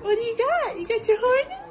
What do you got? You got your horn?